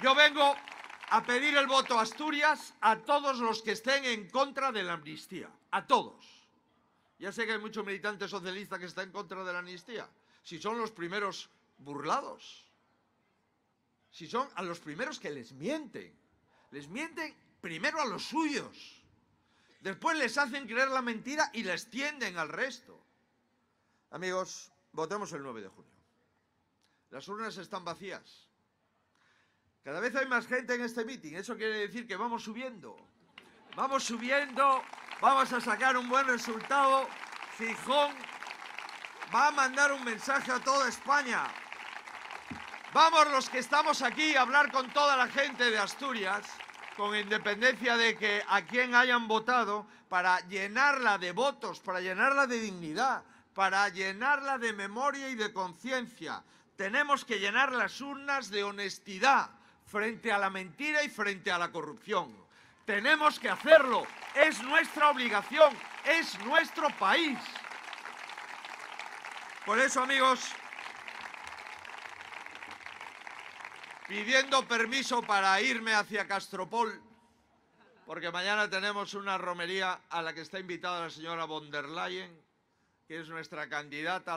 Yo vengo a pedir el voto a Asturias a todos los que estén en contra de la amnistía, a todos. Ya sé que hay muchos militantes socialistas que están en contra de la amnistía, si son los primeros burlados, si son a los primeros que les mienten primero a los suyos, después les hacen creer la mentira y la extienden al resto. Amigos, votemos el 9 de junio. Las urnas están vacías. Cada vez hay más gente en este mitin, eso quiere decir que vamos subiendo, vamos a sacar un buen resultado. Gijón va a mandar un mensaje a toda España. Vamos los que estamos aquí a hablar con toda la gente de Asturias, con independencia de que a quien hayan votado, para llenarla de votos, para llenarla de dignidad, para llenarla de memoria y de conciencia. Tenemos que llenar las urnas de honestidad frente a la mentira y frente a la corrupción. Tenemos que hacerlo, es nuestra obligación, es nuestro país. Por eso, amigos, pidiendo permiso para irme hacia Castropol, porque mañana tenemos una romería a la que está invitada la señora von der Leyen, que es nuestra candidata a la